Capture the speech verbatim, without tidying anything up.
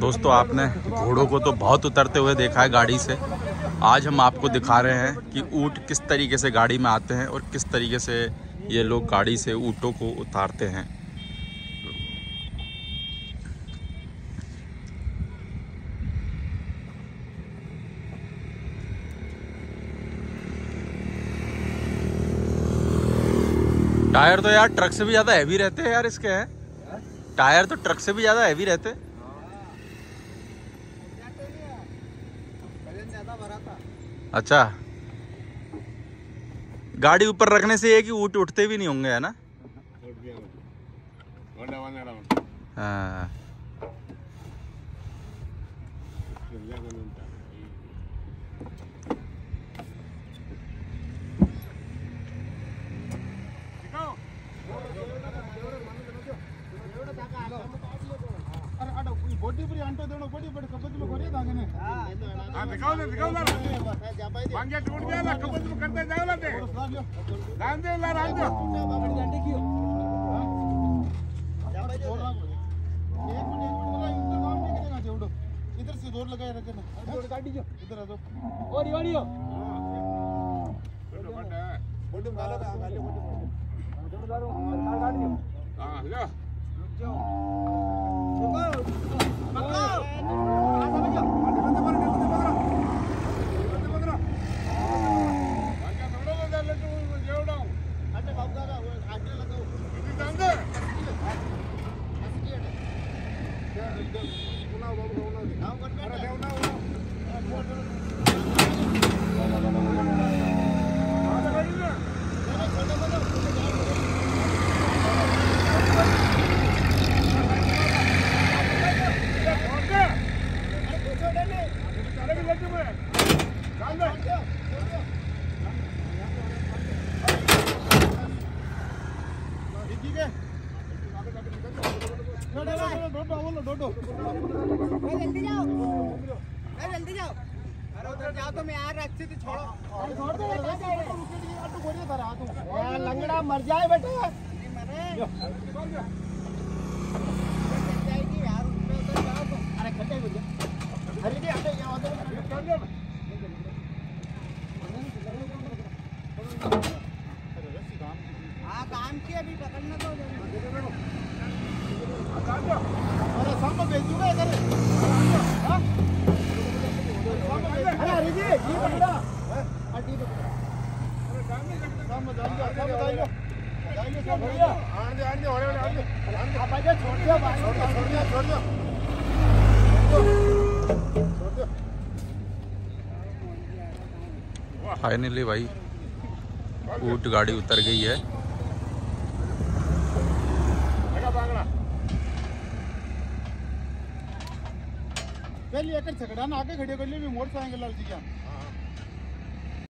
दोस्तों आपने घोड़ों को तो बहुत उतरते हुए देखा है गाड़ी से, आज हम आपको दिखा रहे हैं कि ऊँट किस तरीके से गाड़ी में आते हैं और किस तरीके से ये लोग गाड़ी से ऊँटों को उतारते हैं। टायर तो यार ट्रक से भी ज़्यादा हैवी रहते हैं यार इसके, हैं टायर तो ट्रक से भी ज़्यादा हैवी रहते। अच्छा, गाड़ी ऊपर रखने से ये कि ऊँट उठते भी नहीं होंगे, है ना? हाँ, इधर से जोर लगाए रखे ना, इधर आ जाओ, ओड़ी ओड़ी हो बोटम डालो, गाली बोटम जोर डालो, सरकार गाड़ी हो। हां ले जाओ, लंगड़ा मर जाए बेटा, काम किया अभी पकड़ना तो अरे सब बेच दूंगा इधर, अरे जी ये पकड़ा फाइनली भाई ऊँट गाड़ी उतर गई है। पहले एक झगड़ा ना आगे खड़े कर लिया मोटरसाइकिल लाल जी क्या